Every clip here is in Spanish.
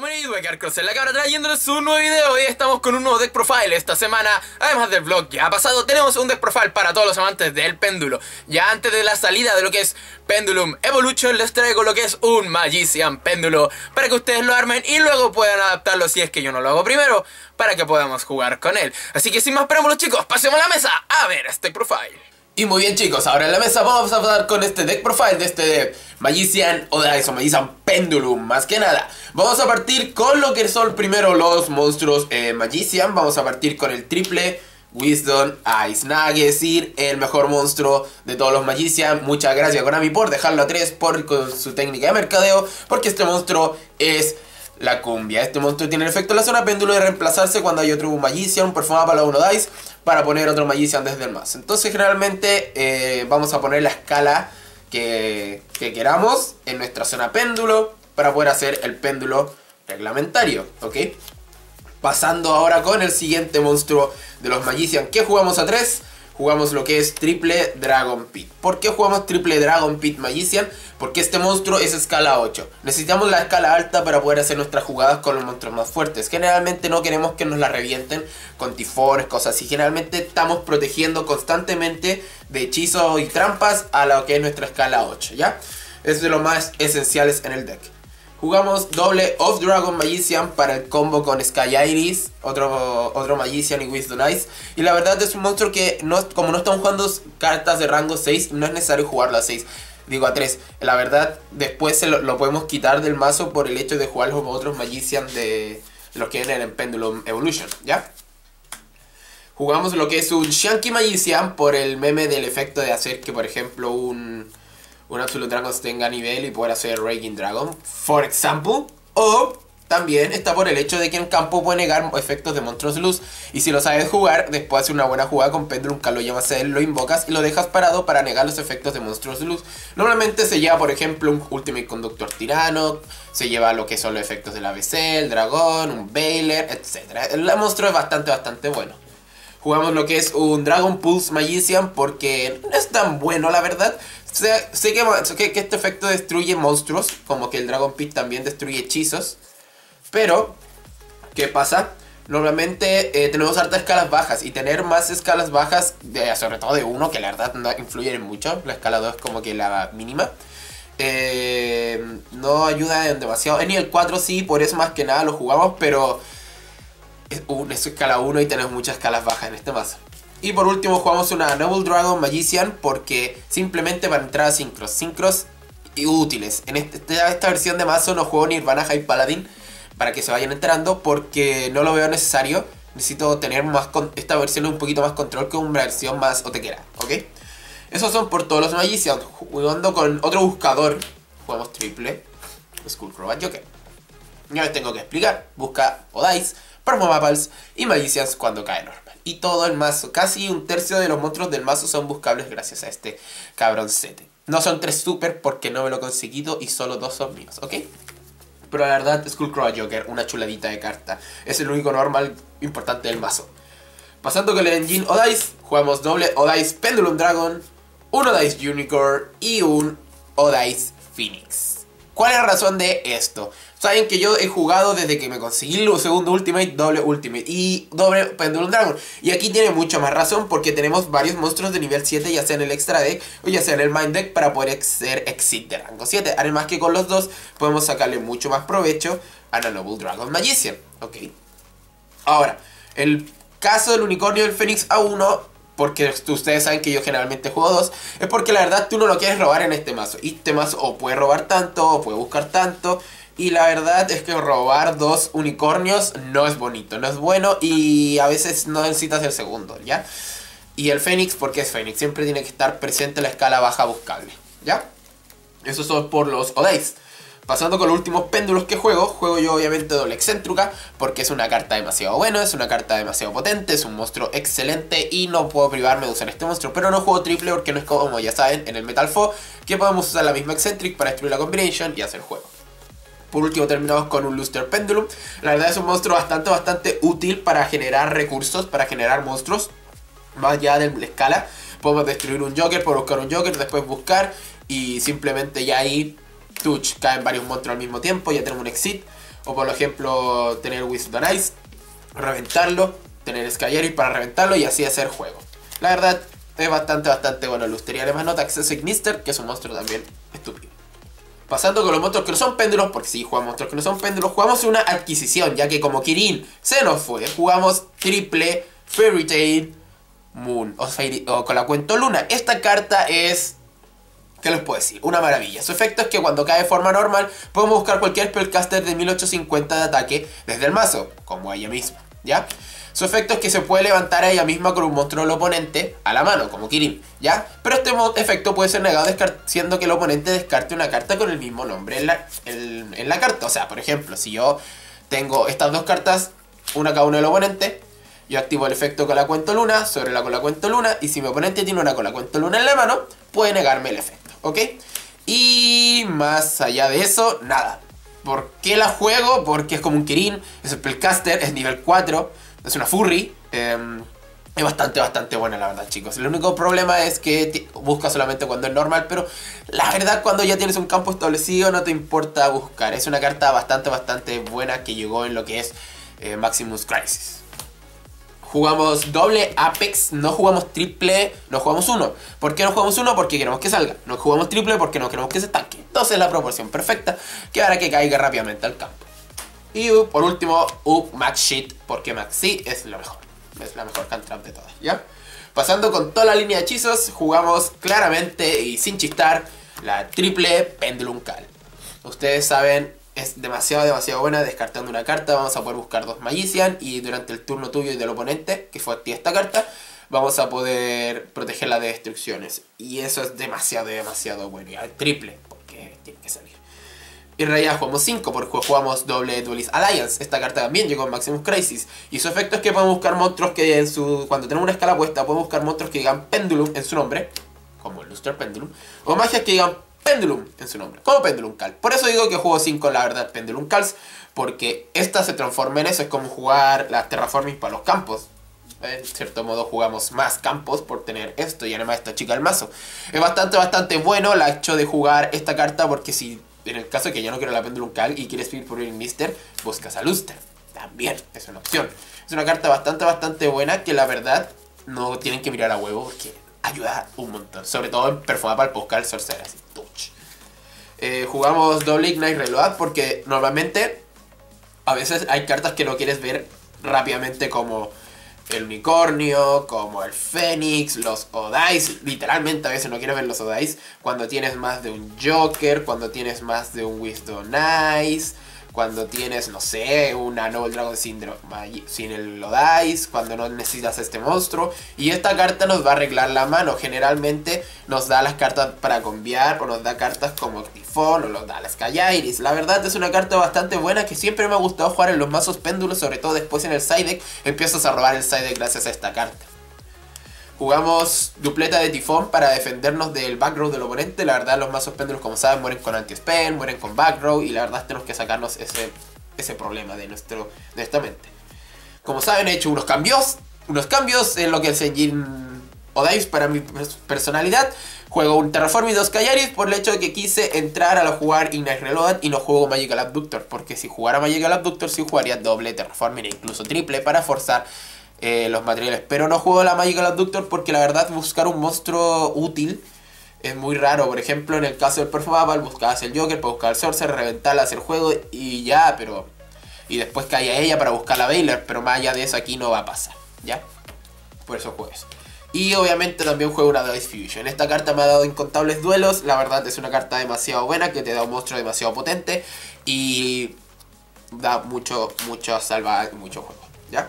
Bienvenido a Darkcross en la cabra trayéndoles un nuevo video. Hoy estamos con un nuevo deck profile esta semana. Además del vlog que ha pasado, tenemos un deck profile para todos los amantes del péndulo. Ya antes de la salida de lo que es Pendulum Evolution, les traigo lo que es un Magician Péndulo para que ustedes lo armen y luego puedan adaptarlo, si es que yo no lo hago primero, para que podamos jugar con él. Así que sin más preámbulos, chicos, pasemos a la mesa a ver este profile. Y muy bien, chicos, ahora en la mesa vamos a hablar con este deck profile de este Magician o de eso, Magician Pendulum, más que nada. Vamos a partir con lo que son primero los monstruos Magician. Vamos a partir con el triple Wisdom Ice, nada que decir, el mejor monstruo de todos los Magician. Muchas gracias Konami por dejarlo a 3 con su técnica de mercadeo, porque este monstruo es la cumbia. Este monstruo tiene el efecto de la zona péndulo de reemplazarse cuando hay otro Magician, perfumada para 1 dice, para poner otro Magician desde el mazo. Entonces generalmente vamos a poner la escala que queramos en nuestra zona péndulo para poder hacer el péndulo reglamentario, ¿ok? Pasando ahora con el siguiente monstruo de los Magician que jugamos a 3. Jugamos lo que es triple Dragonpit. ¿Por qué jugamos triple Dragonpit Magician? Porque este monstruo es escala 8. Necesitamos la escala alta para poder hacer nuestras jugadas con los monstruos más fuertes. Generalmente no queremos que nos la revienten con tifones, cosas así. Generalmente estamos protegiendo constantemente de hechizos y trampas a lo que es nuestra escala 8, ¿ya? Es de los más esenciales en el deck. Jugamos doble Oafdragon Magician para el combo con Sky Iris, otro Magician y Wisdom Ice. Y la verdad es un monstruo que como no estamos jugando cartas de rango 6, no es necesario jugarlo a 6. Digo a 3, la verdad después lo podemos quitar del mazo por el hecho de jugar los otros Magician de los que vienen en Pendulum Evolution, ¿ya? Jugamos lo que es un Shanky Magician por el meme del efecto de hacer que por ejemplo un Absolute Dragon tenga nivel y poder hacer Raging Dragon, por ejemplo. O también está por el hecho de que en campo puede negar efectos de monstruos luz. Y si lo sabes jugar, después hace una buena jugada con Pendulum Cal, lo llamas a él, lo invocas y lo dejas parado para negar los efectos de monstruos luz. Normalmente se lleva, por ejemplo, un Ultimate Conductor Tirano, se lleva lo que son los efectos del ABC, el dragón, un Bailer, etc. El monstruo es bastante bueno. Jugamos lo que es un Dragon Pulse Magician porque no es tan bueno, la verdad. Sé que este efecto destruye monstruos, como que el Dragonpit también destruye hechizos. Pero, ¿qué pasa? Normalmente tenemos hartas escalas bajas, y tener más escalas bajas, sobre todo de 1, que la verdad no influyen mucho. La escala 2 es como que la mínima. No ayuda demasiado. Ni el 4 sí, por eso más que nada lo jugamos, pero es escala 1 y tenemos muchas escalas bajas en este mazo. Y por último jugamos una Noble Dragon Magician porque simplemente para entrar a sincros. Sincros útiles. En esta versión de mazo no juego Nirvana High Paladin para que se vayan entrando porque no lo veo necesario. Necesito tener más esta versión un poquito más control que una versión más otequera, ¿ok? Esos son por todos los Magician. Jugando con otro buscador, jugamos triple Skullcrobat Joker. Ya les tengo que explicar. Busca o dice, Permomapals y Magicians cuando cae normal. Y todo el mazo, casi un tercio de los monstruos del mazo son buscables gracias a este cabroncete. No son 3 super porque no me lo he conseguido y solo 2 son míos, ¿ok? Pero la verdad, Skullcrobat Joker, una chuladita de carta. Es el único normal importante del mazo. Pasando con el engine Odice, jugamos doble Odice Pendulum Dragon, un Odice Unicorn y un Odice Phoenix. ¿Cuál es la razón de esto? Saben que yo he jugado desde que me conseguí el segundo Ultimate, doble Ultimate y doble Pendulum Dragon. Y aquí tiene mucha más razón porque tenemos varios monstruos de nivel 7, ya sea en el Extra Deck o ya sea en el Mind Deck, para poder hacer Exit de rango 7. Además que con los dos podemos sacarle mucho más provecho a la Noble Dragon Magician. Ok. Ahora, el caso del Unicornio del Fénix A1, porque ustedes saben que yo generalmente juego 2, es porque la verdad tú no lo quieres robar en este mazo. Y este mazo o puede robar tanto o puede buscar tanto. Y la verdad es que robar 2 unicornios no es bonito, no es bueno y a veces no necesitas el segundo, ¿ya? Y el Fénix, porque es Fénix, siempre tiene que estar presente en la escala baja buscable, ¿ya? Eso son por los Odice. Pasando con los últimos péndulos que juego yo obviamente doble Excéntrica porque es una carta demasiado buena, es una carta demasiado potente, es un monstruo excelente y no puedo privarme de usar este monstruo. Pero no juego triple porque no es como ya saben en el Metal Foe que podemos usar la misma Eccentric para destruir la combination y hacer juego. Por último terminamos con un Luster Pendulum. La verdad es un monstruo bastante útil para generar recursos, para generar monstruos. Más allá de la escala, podemos destruir un Joker, podemos buscar un Joker, después buscar y simplemente ya ahí touch, caen varios monstruos al mismo tiempo, ya tenemos un exit. O por ejemplo, tener Wisdom Ice, reventarlo, tener Sky Iris para reventarlo y así hacer juego. La verdad es bastante bueno el Luster. Y además nota acceso a Ignister, que es un monstruo también estúpido. Pasando con los monstruos que no son péndulos, porque sí, jugamos monstruos que no son péndulos, jugamos una adquisición, ya que como Kirin se nos fue, jugamos triple Fairy Tail Moon, o con la cuenta Luna. Esta carta es... ¿qué les puedo decir? Una maravilla. Su efecto es que cuando cae de forma normal, podemos buscar cualquier spellcaster de 1850 de ataque desde el mazo, como ella misma, ¿ya? Su efecto es que se puede levantar a ella misma con un monstruo del oponente a la mano, como Kirin, ¿ya? Pero este efecto puede ser negado siendo que el oponente descarte una carta con el mismo nombre en la carta. O sea, por ejemplo, si yo tengo estas dos cartas, una cada uno del oponente, yo activo el efecto con la cuenta Luna sobre la con la cuenta Luna, y si mi oponente tiene una con la cuenta Luna en la mano, puede negarme el efecto, ¿ok? Y más allá de eso, nada. ¿Por qué la juego? Porque es como un Kirin, es spellcaster, es nivel 4... es una furry, es bastante buena la verdad, chicos. El único problema es que busca solamente cuando es normal, pero la verdad cuando ya tienes un campo establecido no te importa buscar. Es una carta bastante buena que llegó en lo que es Maximum Crisis. Jugamos doble Apex, no jugamos triple, no jugamos uno. ¿Por qué no jugamos uno? Porque queremos que salga. No jugamos triple porque no queremos que se tanque. Entonces la proporción perfecta que hará que caiga rápidamente al campo. Y por último, Maxit, porque Maxi es lo mejor. Es la mejor cantrap de todas, ¿ya? Pasando con toda la línea de hechizos, jugamos claramente y sin chistar la triple Pendulum Cal. Ustedes saben, es demasiado buena. Descartando una carta, vamos a poder buscar dos Magician. Y durante el turno tuyo y del oponente, que fue activa esta carta, vamos a poder protegerla de destrucciones. Y eso es demasiado bueno. Ya, triple, porque tiene que salir. Y en realidad jugamos 5 porque jugamos doble Duelist Alliance. Esta carta también llegó en Maximus Crisis. Y su efecto es que podemos buscar monstruos que cuando tenemos una escala puesta, podemos buscar monstruos que digan Pendulum en su nombre, como Luster Pendulum, o magias que digan Pendulum en su nombre, como Pendulum Cal. Por eso digo que juego 5 la verdad Pendulum Cals, porque esta se transforma en eso. Es como jugar las Terraforming para los campos. En cierto modo jugamos más campos por tener esto. Y además esta chica del mazo es bastante bueno la hecho de jugar esta carta, porque si... en el caso de que ya no quiero la Pendulum Cal y quieres ir por un Ignister, buscas a Luster. También es una opción. Es una carta bastante buena que la verdad no tienen que mirar a huevo porque ayuda un montón. Sobre todo en perfumar para el Postcal, Sorcerer, así, touch. Jugamos doble Ignite reload porque normalmente a veces hay cartas que no quieres ver rápidamente, como el unicornio, como el fénix, los odais. Literalmente a veces no quieres ver los odais cuando tienes más de un Joker, cuando tienes más de un Wisdom Ice, cuando tienes, no sé, una Noble Dragon sin el odais, cuando no necesitas este monstruo. Y esta carta nos va a arreglar la mano. Generalmente nos da las cartas para conviar, o nos da cartas como Tifón, o nos da las Sky Iris. La verdad es una carta bastante buena que siempre me ha gustado jugar en los mazos péndulos, sobre todo después en el side deck. Empiezas a robar el side deck gracias a esta carta. Jugamos dupleta de Tifón para defendernos del back row del oponente. La verdad los mazos péndulos, como saben, mueren con anti-spell, mueren con back row, y la verdad tenemos que sacarnos ese problema de nuestra mente. Como saben, he hecho unos cambios en lo que es Engine Odais para mi personalidad. Juego un Terraform y dos Sky Iris por el hecho de que quise entrar a jugar Ignite Reload y no juego Magical Abductor, porque si jugara Magical Abductor sí jugaría doble Terraform e incluso triple para forzar los materiales, pero no juego la Magical Abductor porque la verdad buscar un monstruo útil es muy raro. Por ejemplo, en el caso del Perfumable buscabas el Joker para buscar el Sorcerer, reventarla, hacer juego y ya, pero... y después caía ella para buscar la Bailer, pero más allá de eso aquí no va a pasar, ¿ya? Por eso juego eso. Y obviamente también juego una Dice Fusion. Esta carta me ha dado incontables duelos. La verdad es una carta demasiado buena que te da un monstruo demasiado potente y da mucho salva, mucho juego, ¿ya?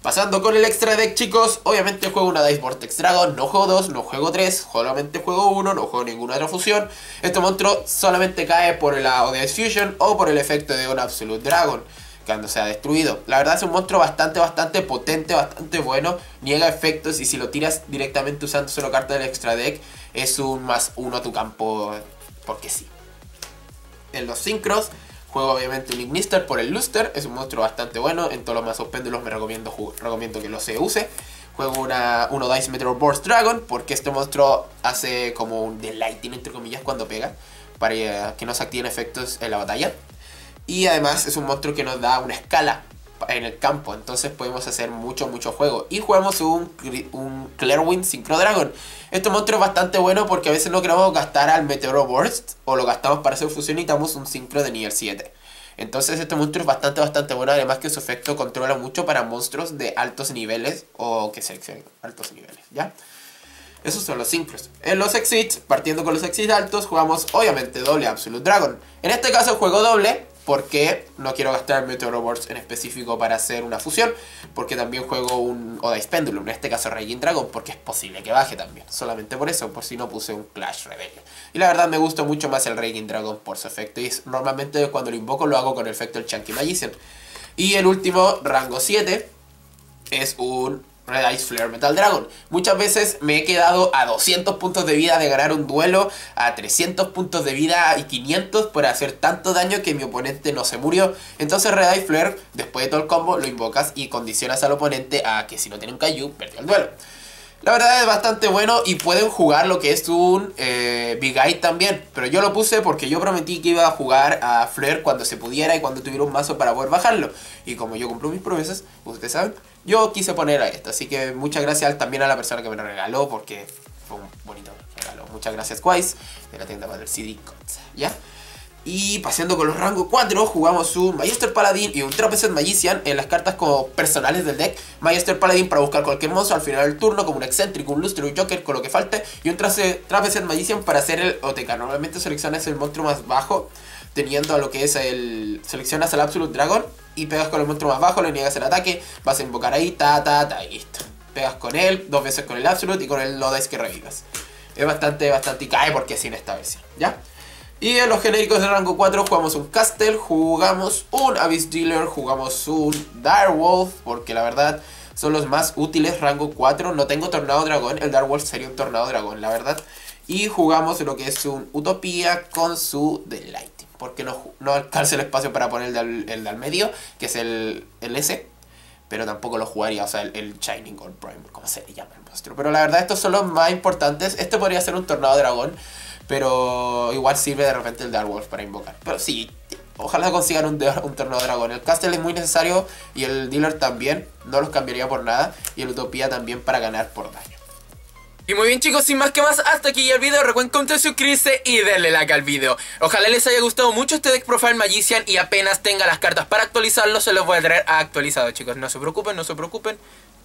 Pasando con el extra deck, chicos, obviamente juego una Dice Vortex Dragon, no juego 2, no juego 3, solamente juego 1, no juego ninguna otra fusión. Este monstruo solamente cae por la Dice Fusion o por el efecto de un Absolute Dragon, cuando sea destruido. La verdad es un monstruo bastante potente, bastante bueno, niega efectos y si lo tiras directamente usando solo carta del extra deck, es un +1 a tu campo, porque sí. En los sincros... juego obviamente un Ignister por el Luster, es un monstruo bastante bueno, en todos los mazos péndulos me recomiendo que lo se use. Juego uno Dice Meteorburst Dragon, porque este monstruo hace como un de lightning entre comillas cuando pega, para que no se activen efectos en la batalla. Y además es un monstruo que nos da una escala en el campo, entonces podemos hacer mucho juego. Y jugamos un Clearwind Synchro Dragon. Este monstruo es bastante bueno porque a veces no queremos gastar al Meteorburst o lo gastamos para hacer fusión y necesitamos un Synchro de nivel 7. Entonces este monstruo es bastante bueno, además que su efecto controla mucho para monstruos de altos niveles o que se exceden altos niveles, ¿ya? Esos son los Synchros. En los Exits, partiendo con los Exits altos, jugamos obviamente doble Absolute Dragon. En este caso juego doble porque no quiero gastar Meteorburst en específico para hacer una fusión, porque también juego un Odai's Pendulum, en este caso Raging Dragon, porque es posible que baje también. Solamente por eso, por si no puse un Clash Rebellion. Y la verdad me gusta mucho más el Raging Dragon por su efecto, y normalmente cuando lo invoco lo hago con el efecto del Shanky Magician. Y el último, rango 7, es un Red Ice Flare Metal Dragon. Muchas veces me he quedado a 200 puntos de vida de ganar un duelo, a 300 puntos de vida y 500 por hacer tanto daño que mi oponente no se murió. Entonces Red Ice Flare, después de todo el combo, lo invocas y condicionas al oponente a que si no tiene un Kaiju, perdió el duelo. La verdad es bastante bueno y pueden jugar lo que es un Big Eye también. Pero yo lo puse porque yo prometí que iba a jugar a Flare cuando se pudiera y cuando tuviera un mazo para poder bajarlo. Y como yo cumplo mis promesas, ustedes saben, yo quise poner a esto. Así que muchas gracias también a la persona que me lo regaló porque fue un bonito regalo. Muchas gracias, Quais, de la tienda para el CD Cots, ¿ya? Y pasando con los rangos 4, jugamos un Maestro Paladin y un Trapecet Magician en las cartas como personales del deck. Maestro Paladin para buscar cualquier monstruo al final del turno, como un Excéntrico, un Luster, un Joker, con lo que falte. Y un Trapecet Magician para hacer el OTK. Normalmente seleccionas el monstruo más bajo, teniendo a lo que es el... Seleccionas al Absolute Dragon y pegas con el monstruo más bajo, le niegas el ataque, vas a invocar ahí, y listo. Pegas con él, dos veces con el Absolute y con el Lodais que revivas. Es bastante y cae porque es inestable, ¿ya? Y en los genéricos de rango 4 jugamos un Castel, jugamos un Abyss Dealer, jugamos un Dark Wolf, porque la verdad son los más útiles rango 4. No tengo Tornado Dragón, el Dark Wolf sería un Tornado Dragón, la verdad. Y jugamos lo que es un Utopía con su Delighting, porque no alcanza el espacio para poner el de al medio, que es el S. Pero tampoco lo jugaría, o sea, el Shining Gold Prime, como se le llama el monstruo. Pero la verdad estos son los más importantes. Este podría ser un Tornado Dragón, pero igual sirve de repente el Dark Wolf para invocar. Pero sí, ojalá consigan un Tornado Dragón. El Castle es muy necesario y el Dealer también. No los cambiaría por nada. Y el Utopía también para ganar por daño. Y muy bien, chicos, sin más que más, hasta aquí ya el video. Recuerden comentar, suscribirse y darle like al video. Ojalá les haya gustado mucho este deck profile Magician y apenas tenga las cartas para actualizarlo, se los voy a traer actualizado, chicos. No se preocupen,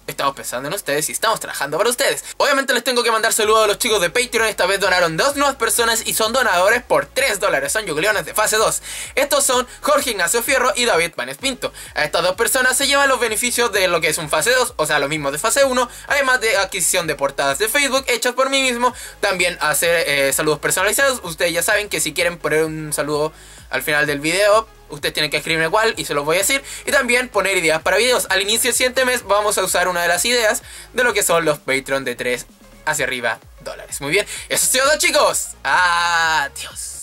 Estamos pensando en ustedes y estamos trabajando para ustedes. Obviamente les tengo que mandar saludos a los chicos de Patreon. Esta vez donaron 2 nuevas personas y son donadores por $3. Son yucleones de fase 2. Estos son Jorge Ignacio Fierro y David Panes Pinto. A estas dos personas se llevan los beneficios de lo que es un fase 2, o sea, lo mismo de fase 1. Además de adquisición de portadas de Facebook hechas por mí mismo. También hacer saludos personalizados. Ustedes ya saben que si quieren poner un saludo al final del video, ustedes tienen que escribirme cuál y se los voy a decir. Y también poner ideas para videos. Al inicio del siguiente mes vamos a usar una de las ideas de lo que son los Patreon de $3 hacia arriba. Muy bien, eso es todo, chicos. Adiós.